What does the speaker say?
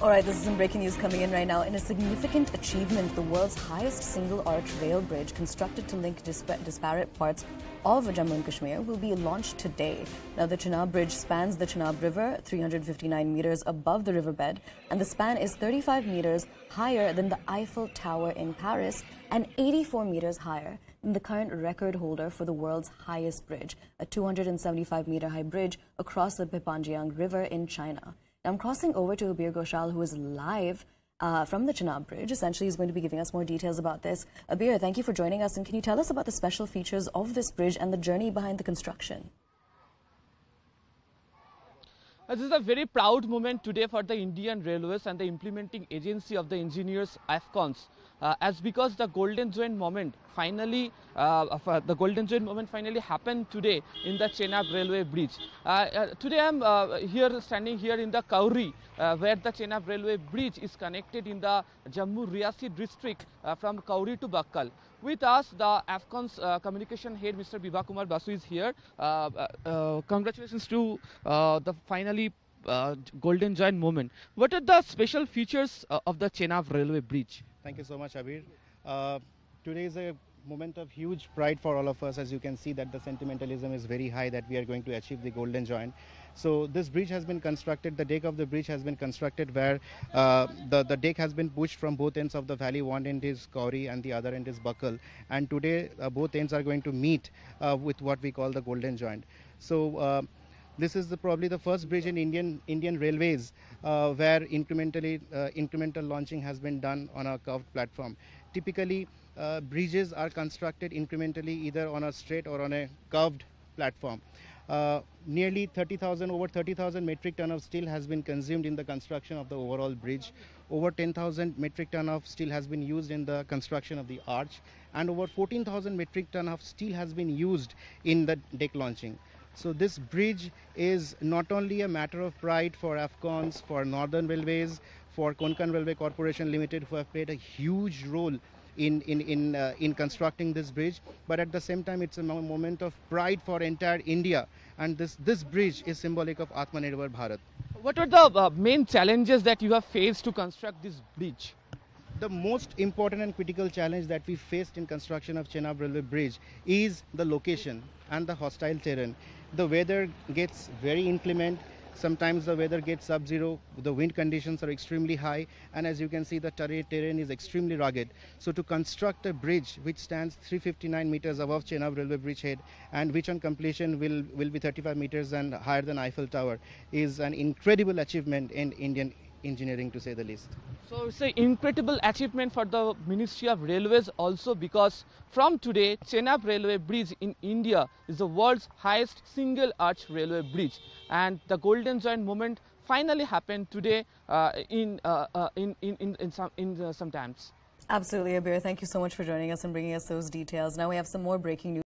All right, this is some breaking news coming in right now. In a significant achievement, the world's highest single-arch rail bridge constructed to link disparate parts of Jammu and Kashmir will be launched today. Now, the Chenab Bridge spans the Chenab River, 359 meters above the riverbed, and the span is 35 meters higher than the Eiffel Tower in Paris and 84 meters higher than the current record holder for the world's highest bridge, a 275-meter-high bridge across the Beipanjiang River in China. I'm crossing over to Abir Goshal, who is live from the Chenab Bridge. Essentially, he's going to be giving us more details about this. Abir, thank you for joining us. And can you tell us about the special features of this bridge and the journey behind the construction? This is a very proud moment today for the Indian Railways and the implementing agency of the engineers, AFCONS, because the golden joint moment finally happened today in the Chenab Railway Bridge. Today I'm standing here in the Kauri, where the Chenab Railway Bridge is connected in the Jammu Riyasi District from Kauri to Bakkal. With us, the AFCONS communication head, Mr. Biva Kumar Basu, is here. Congratulations to the finally golden joint moment. What are the special features of the Chenab Railway Bridge? Thank you so much, Abir. Today is a moment of huge pride for all of us. As you can see that the sentimentalism is very high that we are going to achieve the golden joint. So this bridge has been constructed, the deck of the bridge has been constructed where the deck has been pushed from both ends of the valley. One end is Kauri and the other end is Bakkal. And today both ends are going to meet with what we call the golden joint. So this is probably the first bridge in Indian Railways where incremental launching has been done on a curved platform. Typically, bridges are constructed incrementally either on a straight or on a curved platform. Nearly over 30,000 metric ton of steel has been consumed in the construction of the overall bridge. Over 10,000 metric ton of steel has been used in the construction of the arch, and over 14,000 metric ton of steel has been used in the deck launching. So this bridge is not only a matter of pride for AFCONS, for Northern Railways, for Konkan Railway Corporation Limited, who have played a huge role in constructing this bridge, but at the same time it's a moment of pride for entire India, and this bridge is symbolic of Atmanirbhar Bharat. What are the main challenges that you have faced to construct this bridge? The most important and critical challenge that we faced in construction of Chenab Railway Bridge is the location and the hostile terrain. The weather gets very inclement. Sometimes the weather gets sub-zero, the wind conditions are extremely high, and as you can see the terrain is extremely rugged. So to construct a bridge which stands 359 meters above Chenab Railway Bridgehead and which on completion will be 35 meters and higher than Eiffel Tower is an incredible achievement in Indian engineering, to say the least. So it's an incredible achievement for the Ministry of Railways also, because from today Chenab Railway Bridge in India is the world's highest single arch railway bridge, and the golden joint moment finally happened today sometimes. Absolutely, Abir, thank you so much for joining us and bringing us those details. Now we have some more breaking news.